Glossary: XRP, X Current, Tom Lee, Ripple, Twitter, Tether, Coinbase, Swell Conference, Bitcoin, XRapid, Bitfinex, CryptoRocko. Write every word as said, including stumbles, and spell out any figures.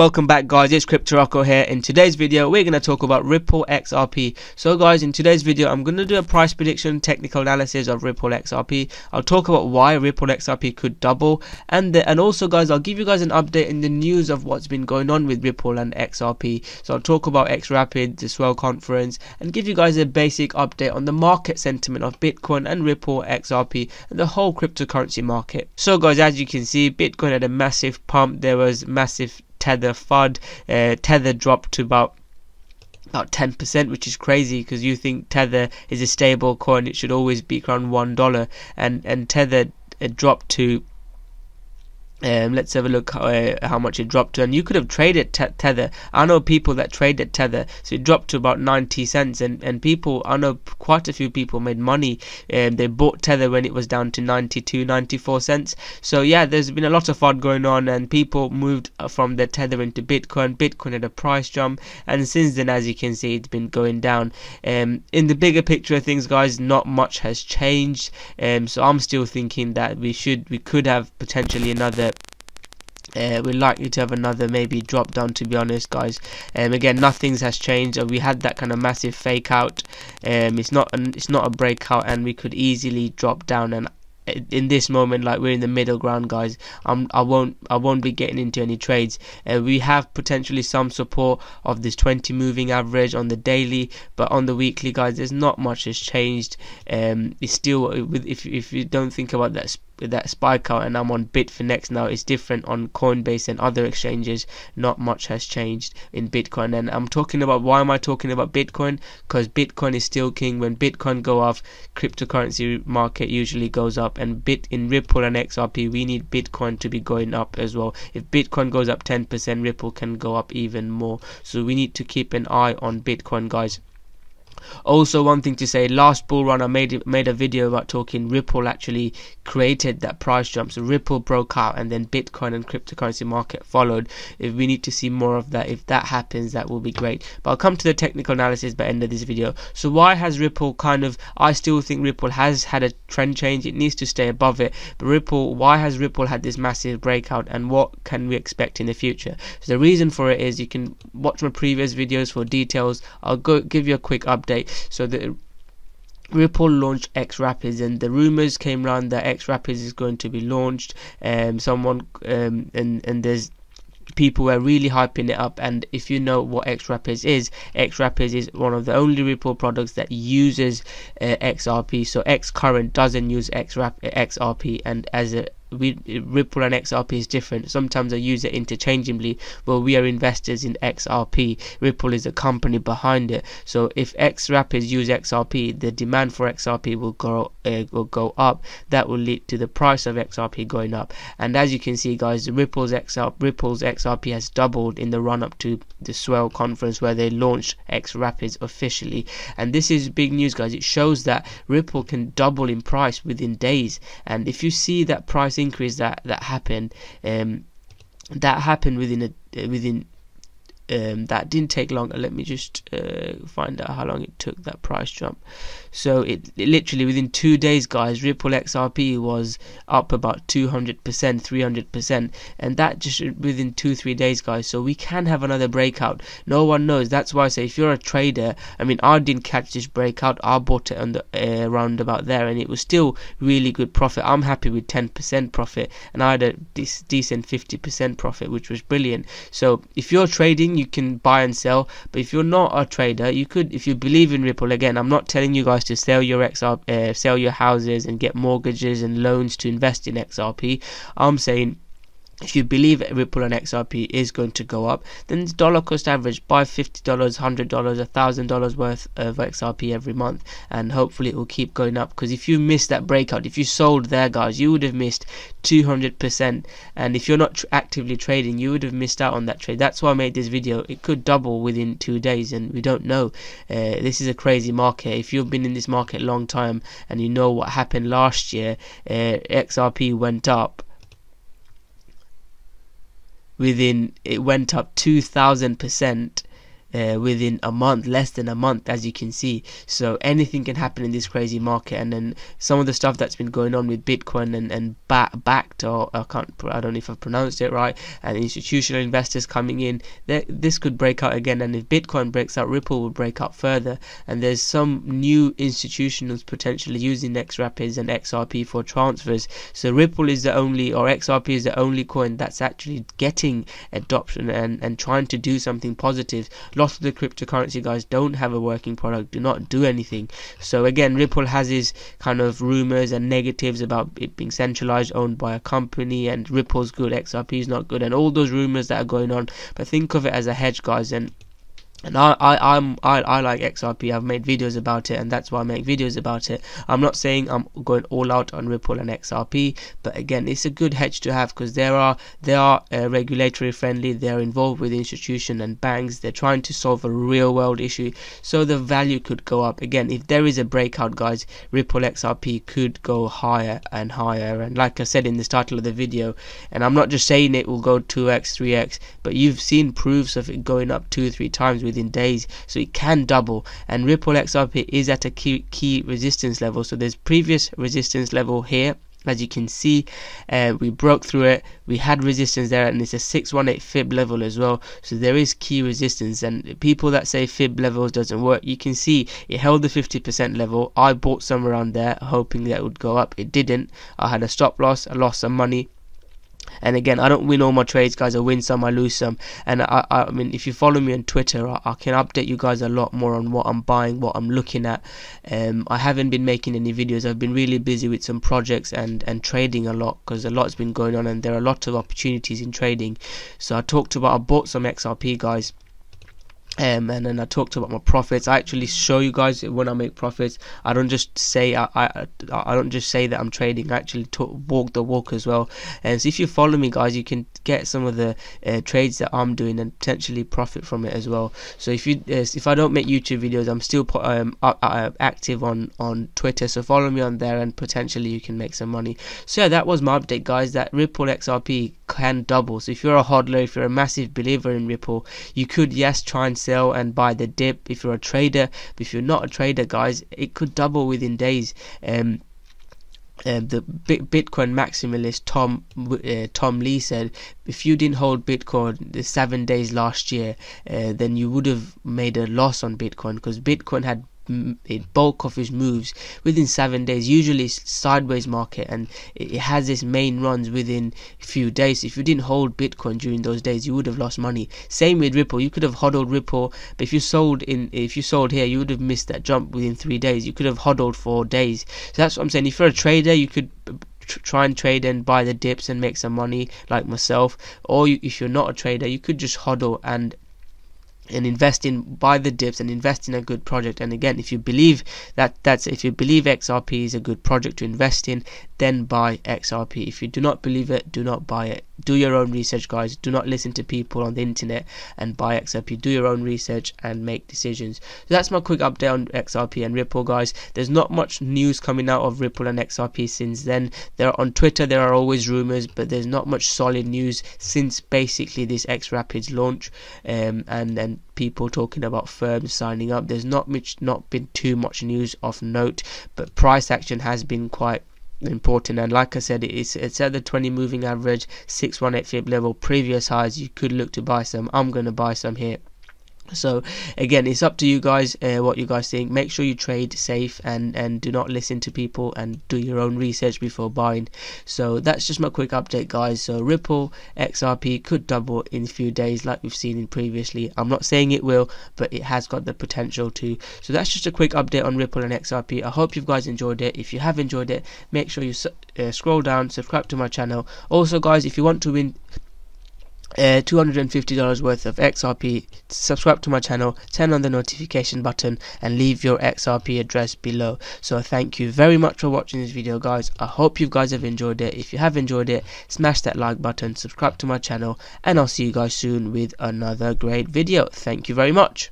Welcome back, guys. It's CryptoRocko here. In today's video, we're going to talk about Ripple X R P. So guys, in today's video, I'm going to do a price prediction, technical analysis of Ripple X R P. I'll talk about why Ripple X R P could double, and the, and also guys, I'll give you guys an update in the news of what's been going on with Ripple and X R P. So I'll talk about XRapid, the Swell Conference, and give you guys a basic update on the market sentiment of Bitcoin and Ripple X R P and the whole cryptocurrency market. So guys, as you can see, Bitcoin had a massive pump. There was massive Tether F U D, uh, Tether dropped to about about ten percent, which is crazy because you think Tether is a stable coin, it should always be around one dollar, and and Tether uh, dropped to Um, let's have a look how, uh, how much it dropped to, and you could have traded te Tether. I know people that traded Tether, so it dropped to about ninety cents, and, and people, I know quite a few people made money. Um, they bought Tether when it was down to ninety-two, ninety-four cents. So yeah, there's been a lot of F U D going on, and people moved from their Tether into Bitcoin. Bitcoin had a price jump, and since then, as you can see, it's been going down. Um, in the bigger picture of things, guys, not much has changed. Um, so I'm still thinking that we should, we could have potentially another Uh, we're likely to have another maybe drop down, to be honest, guys. Um, again, nothing has changed. We had that kind of massive fake out. Um, it's not an, it's not a breakout, and we could easily drop down. And in this moment, like, we're in the middle ground, guys. I'm, I won't I won't be getting into any trades. Uh, we have potentially some support of this twenty moving average on the daily, but on the weekly, guys, there's not much has changed. Um, it's still, if if you don't think about that that spike out, and I'm on Bitfinex now, it's different on Coinbase and other exchanges. Not much has changed in Bitcoin, and I'm talking about, why am I talking about Bitcoin? Because Bitcoin is still king. When Bitcoin go off, cryptocurrency market usually goes up, and bit in Ripple and X R P, we need Bitcoin to be going up as well. If Bitcoin goes up ten percent, Ripple can go up even more, so we need to keep an eye on Bitcoin, guys. Also, one thing to say, last bull run I made made a video about talking Ripple actually created that price jump. So Ripple broke out, and then Bitcoin and cryptocurrency market followed. If we need to see more of that, if that happens, that will be great. But I'll come to the technical analysis by the end of this video. So why has Ripple kind of, I still think Ripple has had a trend change. It needs to stay above it. But Ripple, why has Ripple had this massive breakout, and what can we expect in the future? So the reason for it is, you can watch my previous videos for details. I'll go give you a quick update. So the Ripple launched XRapid, and the rumors came around that XRapid is going to be launched. Um, someone um, and and there's people were really hyping it up, and if you know what XRapid is, XRapid is one of the only Ripple products that uses uh, X R P. So X Current doesn't use X R P, and as a We, Ripple and X R P is different. Sometimes I use it interchangeably, but we are investors in X R P. Ripple is a company behind it. So if XRapid use X R P, the demand for X R P will go uh, will go up. That will lead to the price of X R P going up. And as you can see, guys, Ripple's X R P, Ripple's X R P has doubled in the run up to the Swell Conference, where they launched XRapid officially. And this is big news, guys. It shows that Ripple can double in price within days. And if you see that price increase that that happened, um, that happened within a within um, that didn't take long. Let me just uh, find out how long it took, that price jump. So it, it literally within two days, guys, Ripple X R P was up about two hundred percent, three hundred percent, and that just within two three days, guys. So we can have another breakout. No one knows. That's why I say, if you're a trader, I mean, I didn't catch this breakout. I bought it on the uh, roundabout there, and it was still really good profit. I'm happy with ten percent profit, and I had a dec decent fifty percent profit, which was brilliant. So if you're trading, you can buy and sell. But if you're not a trader, you could, if you believe in Ripple, again, I'm not telling you guys to sell your X R P, uh, sell your houses and get mortgages and loans to invest in X R P. I'm saying, if you believe Ripple and X R P is going to go up, then dollar cost average, buy fifty dollars, one hundred dollars, one thousand dollars worth of X R P every month, and hopefully it will keep going up. Because if you miss that breakout, if you sold there, guys, you would have missed two hundred percent, and if you're not tr actively trading, you would have missed out on that trade. That's why I made this video. It could double within two days, and we don't know. Uh, this is a crazy market. If you've been in this market a long time and you know what happened last year, uh, X R P went up within, it went up two thousand percent uh, within a month, less than a month, as you can see. So anything can happen in this crazy market. And then some of the stuff that's been going on with Bitcoin and and ba backed, or I can't, I don't know if I've pronounced it right, and institutional investors coming in, this could break out again. And if Bitcoin breaks out, Ripple will break out further. And there's some new institutionals potentially using XRapids and X R P for transfers. So Ripple is the only, or X R P is the only coin that's actually getting adoption and and trying to do something positive. Lots of the cryptocurrency guys don't have a working product, do not do anything. So again, Ripple has his kind of rumors and negatives about it being centralized, owned by a company, and Ripple's good, X R P is not good, and all those rumors that are going on. But think of it as a hedge, guys. And And I, I, I'm, I, I like X R P. I've made videos about it, and that's why I make videos about it. I'm not saying I'm going all out on Ripple and X R P, but again, it's a good hedge to have, because there are, they are uh, regulatory friendly. They're involved with institution and banks. They're trying to solve a real world issue, so the value could go up. Again, if there is a breakout, guys, Ripple X R P could go higher and higher. And like I said in the title of the video, and I'm not just saying it will go two X, three X, but you've seen proofs of it going up two, three times within days, so it can double. And Ripple X R P is at a key, key resistance level. So there's previous resistance level here, as you can see, uh, we broke through it, we had resistance there, and it's a six one eight fib level as well. So there is key resistance, and people that say fib levels doesn't work, you can see it held the fifty percent level. I bought some around there hoping that it would go up. It didn't. I had a stop loss, I lost some money. And again, I don't win all my trades, guys. I win some, I lose some. And I, I, I mean, if you follow me on Twitter, I, I can update you guys a lot more on what I'm buying, what I'm looking at. Um, I haven't been making any videos. I've been really busy with some projects and and trading a lot, because a lot's been going on, and there are a lot of opportunities in trading. So I talked about, I bought some X R P, guys. Um, and then I talked about my profits. I actually show you guys when I make profits. I don't just say I I, I don't just say that I'm trading. I actually talk, walk the walk as well. And so if you follow me, guys, you can get some of the uh, trades that I'm doing and potentially profit from it as well. So if you uh, if I don't make YouTube videos, I'm still um, active on on Twitter. So follow me on there, and potentially you can make some money. So yeah, that was my update, guys. That Ripple X R P can double. So if you're a hodler, if you're a massive believer in Ripple, you could yes try and sell and buy the dip if you're a trader. But if you're not a trader, guys, it could double within days. Um Uh, the Bitcoin maximalist Tom uh, Tom Lee said, if you didn't hold Bitcoin the seven days last year, uh, then you would have made a loss on Bitcoin, because Bitcoin had it bulk of his moves within seven days. Usually it's sideways market, and it has its main runs within a few days. If you didn't hold Bitcoin during those days, you would have lost money. Same with Ripple. You could have hodled Ripple, but if you sold in, if you sold here, you would have missed that jump within three days. You could have hodled for days. So that's what I'm saying. If you're a trader, you could try and trade and buy the dips and make some money, like myself. Or you, if you're not a trader, you could just hodl and and invest in, buy the dips and invest in a good project. And again, if you believe that, that's if you believe X R P is a good project to invest in, then buy X R P. If you do not believe it, do not buy it. Do your own research, guys. Do not listen to people on the internet and buy X R P. Do your own research and make decisions. So that's my quick update on X R P and Ripple, guys. There's not much news coming out of Ripple and X R P since then. There are, on Twitter there are always rumors, but there's not much solid news since basically this XRapid's launch, um, and and people talking about firms signing up. There's not much, not been too much news of note, but price action has been quite important. And like I said, it's it's at the twenty moving average, six one eight fib level, previous highs. You could look to buy some. I'm going to buy some here. So again, it's up to you guys, uh, what you guys think. Make sure you trade safe and and do not listen to people, and do your own research before buying. So that's just my quick update, guys. So Ripple X R P could double in a few days, like we've seen in previously. I'm not saying it will, but it has got the potential to. So that's just a quick update on Ripple and X R P. I hope you guys enjoyed it. If you have enjoyed it, make sure you uh, scroll down, subscribe to my channel. Also, guys, if you want to win Uh, two hundred fifty dollars worth of X R P, subscribe to my channel, turn on the notification button, and leave your X R P address below. So thank you very much for watching this video, guys. I hope you guys have enjoyed it. If you have enjoyed it, smash that like button, subscribe to my channel, and I'll see you guys soon with another great video. Thank you very much.